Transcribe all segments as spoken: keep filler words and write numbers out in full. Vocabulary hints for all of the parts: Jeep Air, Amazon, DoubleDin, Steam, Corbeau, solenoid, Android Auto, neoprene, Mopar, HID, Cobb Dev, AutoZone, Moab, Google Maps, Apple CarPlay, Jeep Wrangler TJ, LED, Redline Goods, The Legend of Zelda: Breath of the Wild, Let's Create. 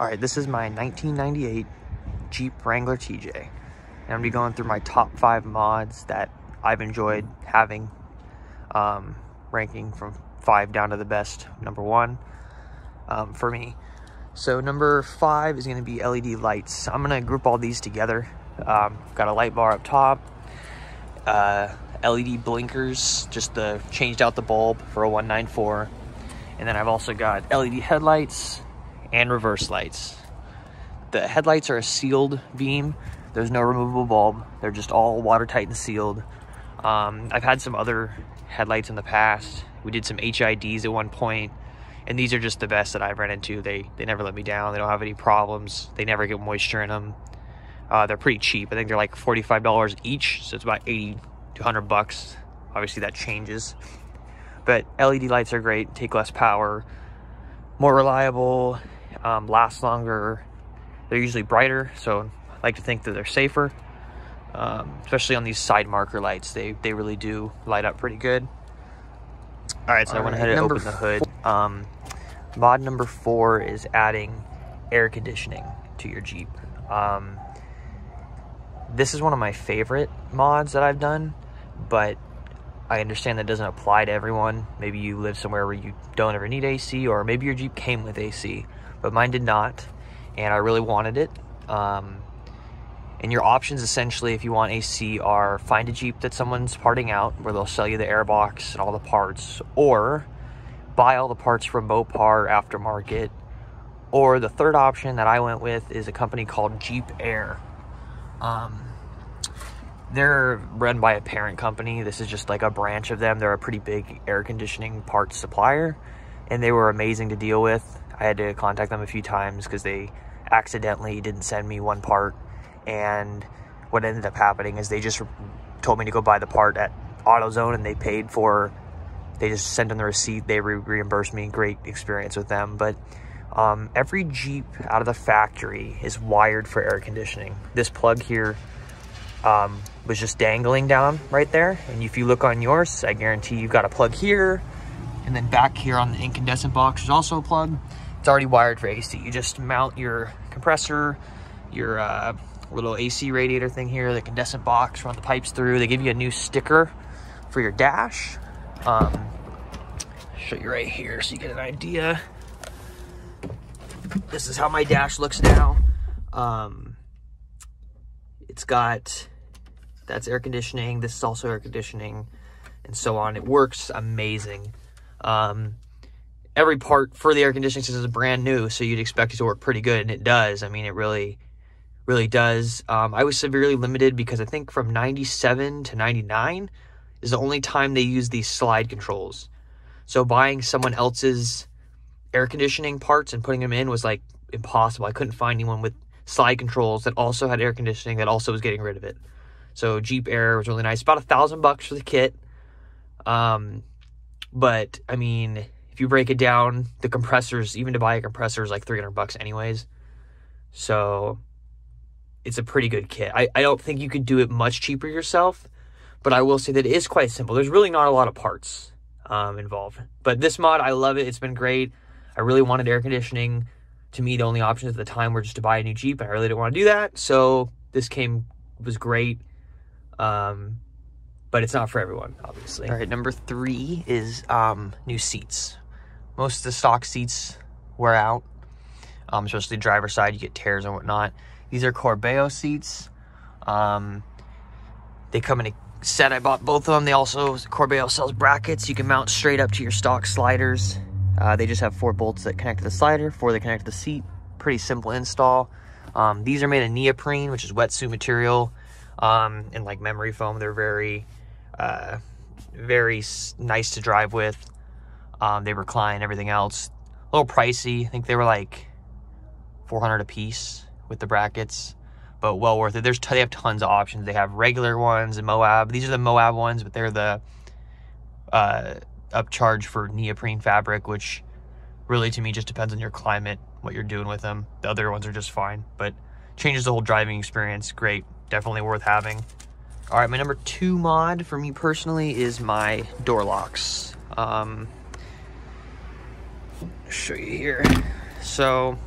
All right, this is my nineteen ninety-eight Jeep Wrangler T J. And I'm gonna be going through my top five mods that I've enjoyed having, um, ranking from five down to the best, number one um, for me. So number five is gonna be L E D lights. I'm gonna group all these together. Um, got a light bar up top, uh, L E D blinkers, just the changed out the bulb for a one nine four. And then I've also got L E D headlights and reverse lights. The headlights are a sealed beam. There's no removable bulb. They're just all watertight and sealed. Um, I've had some other headlights in the past. We did some H I Ds at one point, and these are just the best that I've run into. They, they never let me down. They don't have any problems. They never get moisture in them. Uh, they're pretty cheap. I think they're like forty-five dollars each, so it's about eighty to a hundred bucks. Obviously that changes. But L E D lights are great, take less power, more reliable, um, last longer. They're usually brighter, so I like to think that they're safer, um, especially on these side marker lights. They, they really do light up pretty good. All right, so All I went ahead and opened the hood. Um, mod number four is adding air conditioning to your Jeep. Um, this is one of my favorite mods that I've done, but I understand that doesn't apply to everyone. Maybe you live somewhere where you don't ever need A C, or maybe your Jeep came with A C, but mine did not, and I really wanted it. Um, and your options, essentially, if you want A C, are find a Jeep that someone's parting out, where they'll sell you the air box and all the parts, or buy all the parts from Mopar aftermarket, or the third option that I went with is a company called Jeep Air. Um, They're run by a parent company. This is just like a branch of them. They're a pretty big air conditioning parts supplier, and they were amazing to deal with. I had to contact them a few times because they accidentally didn't send me one part. And what ended up happening is they just told me to go buy the part at AutoZone, and they paid for, they just sent them the receipt. They re reimbursed me. Great experience with them. But um, every Jeep out of the factory is wired for air conditioning. This plug here Um, was just dangling down right there, and if you look on yours, I guarantee you've got a plug here, and then back here on the incandescent box is also a plug. It's already wired for A C. You just mount your compressor, your uh, little A C radiator thing here, the condensate box, run the pipes through. They give you a new sticker for your dash. Um, show you right here so you get an idea. This is how my dash looks now. Um, it's got, that's air conditioning, this is also air conditioning, and so on. It works amazing. Um, every part for the air conditioning system is brand new, so you'd expect it to work pretty good, and it does. I mean, it really, really does. Um, I was severely limited because I think from ninety-seven to ninety-nine is the only time they use these slide controls. So buying someone else's air conditioning parts and putting them in was like impossible. I couldn't find anyone with slide controls that also had air conditioning that also was getting rid of it. So Jeep Air was really nice. About a thousand bucks for the kit. Um, but I mean, if you break it down, the compressors, even to buy a compressor is like three hundred bucks anyways. So it's a pretty good kit. I, I don't think you could do it much cheaper yourself, but I will say that it is quite simple. There's really not a lot of parts um, involved, but this mod, I love it. It's been great. I really wanted air conditioning. To me, the only options at the time were just to buy a new Jeep, and I really didn't want to do that. So this came was great. Um, but it's not for everyone, obviously. All right, number three is um, new seats. Most of the stock seats wear out, um, especially the driver's side. You get tears and whatnot. These are Corbeau seats. Um, they come in a set. I bought both of them. They also, Corbeau sells brackets. You can mount straight up to your stock sliders. Uh, they just have four bolts that connect to the slider, four that connect to the seat. Pretty simple install. Um, these are made of neoprene, which is wetsuit material, um, and like memory foam. They're very, uh, very nice to drive with. Um, they recline, everything else. A little pricey. I think they were like four hundred dollars a piece with the brackets, but well worth it. There's t they have tons of options. They have regular ones and Moab. These are the Moab ones, but they're the... Uh, upcharge for neoprene fabric, which really to me just depends on your climate, what you're doing with them. The other ones are just fine, but changes the whole driving experience. Great, definitely worth having. All right, my number two mod for me personally is my door locks. Um, show you here. So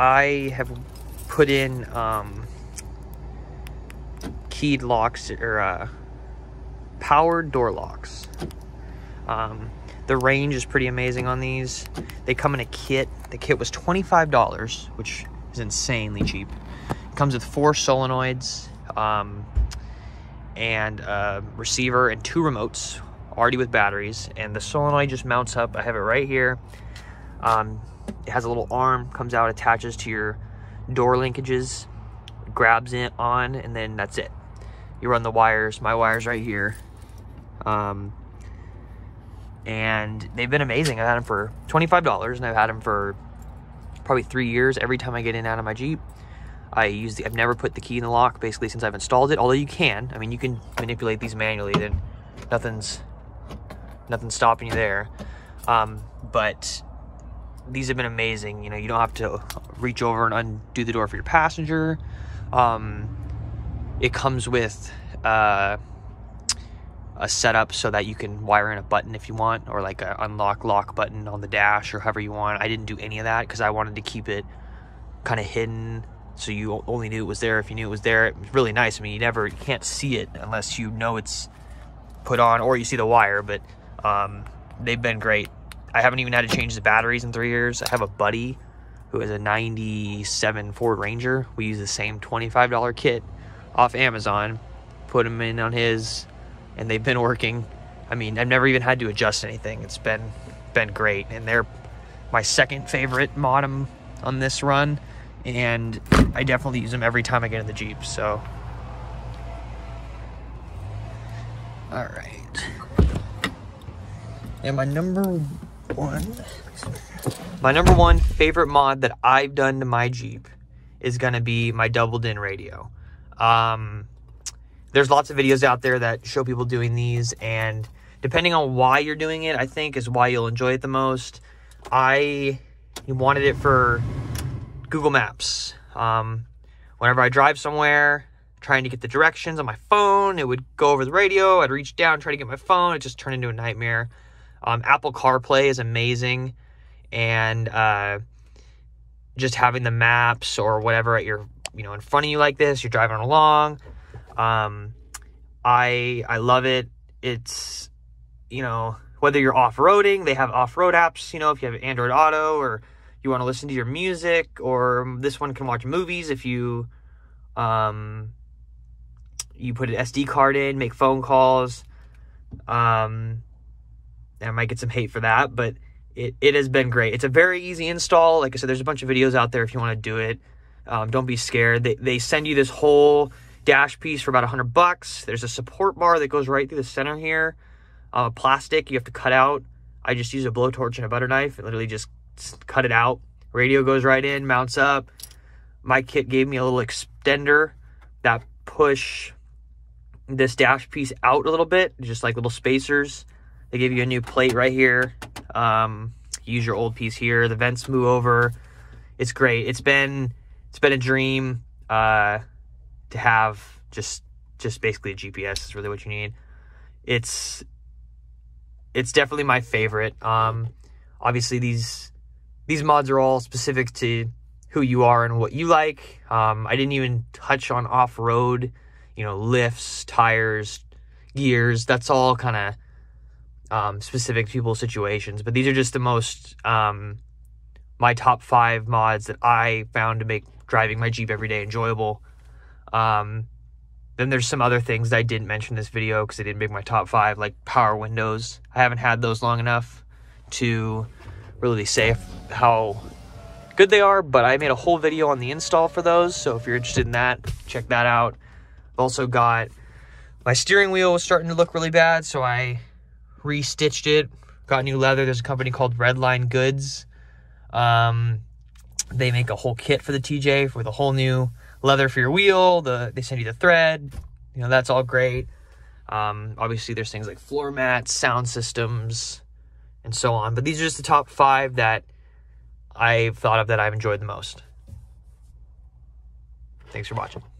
I have put in um, keyed locks or uh, powered door locks. Um, the range is pretty amazing on these. They come in a kit. The kit was twenty-five dollars, which is insanely cheap. It comes with four solenoids um, and a receiver and two remotes already with batteries. And the solenoid just mounts up. I have it right here. Um, it has a little arm, comes out, attaches to your door linkages, grabs it on, and then that's it. You run the wires. My wire's right here. Um, and they've been amazing. I've had them for twenty-five dollars, and I've had them for probably three years. Every time I get in and out of my Jeep, I use the, I've never put the key in the lock, basically, since I've installed it. Although you can, I mean, you can manipulate these manually. Then nothing's, nothing's stopping you there. Um, but these have been amazing. You know, you don't have to reach over and undo the door for your passenger. Um, it comes with uh, a setup so that you can wire in a button if you want, or like an unlock lock button on the dash, or however you want. I didn't do any of that because I wanted to keep it kind of hidden, so you only knew it was there if you knew it was there. It was really nice. I mean, you never, you can't see it unless you know it's put on or you see the wire. But um, they've been great. I haven't even had to change the batteries in three years. I have a buddy who is a ninety-seven Ford Ranger. We use the same twenty-five dollar kit off Amazon, put them in on his, and they've been working. I mean, I've never even had to adjust anything. It's been been great. And they're my second favorite modem on this run, and I definitely use them every time I get in the Jeep, so. All right. And my number one, One. My number one favorite mod that I've done to my Jeep is going to be my doubled in radio. Um, there's lots of videos out there that show people doing these, and depending on why you're doing it, I think is why you'll enjoy it the most. I wanted it for Google Maps. Um, whenever I drive somewhere, trying to get the directions on my phone, it would go over the radio. I'd reach down, try to get my phone. It just turned into a nightmare. Um, Apple CarPlay is amazing, and uh, just having the maps or whatever at your, you know, in front of you like this, you're driving along. Um, I I love it. It's, you know, whether you're off-roading, they have off-road apps. You know, if you have Android Auto, or you want to listen to your music, or this one can watch movies if you um, you put an S D card in, make phone calls. Um, I might get some hate for that, but it, it has been great. It's a very easy install. Like I said, there's a bunch of videos out there if you want to do it. Um, don't be scared. They, they send you this whole dash piece for about a hundred bucks. There's a support bar that goes right through the center here. Uh, plastic you have to cut out. I just use a blowtorch and a butter knife and literally just cut it out. Radio goes right in, mounts up. My kit gave me a little extender that push this dash piece out a little bit, just like little spacers. They give you a new plate right here. Um, use your old piece here. The vents move over. It's great. It's been it's been a dream uh, to have just just basically a G P S is really what you need. It's it's definitely my favorite. Um, obviously, these these mods are all specific to who you are and what you like. Um, I didn't even touch on off-road, you know, lifts, tires, gears. That's all kind of Um, specific to people's situations, but these are just the most, um, my top five mods that I found to make driving my Jeep every day enjoyable. Um, then there's some other things that I didn't mention in this video because they didn't make my top five, like power windows. I haven't had those long enough to really say how good they are, but I made a whole video on the install for those, so if you're interested in that, check that out. I've also got, my steering wheel was starting to look really bad, so I restitched it, got new leather. There's a company called Redline Goods. Um, they make a whole kit for the T J with a whole new leather for your wheel. The they send you the thread. You know, that's all great. Um, obviously, there's things like floor mats, sound systems, and so on. But these are just the top five that I've thought of that I've enjoyed the most. Thanks for watching.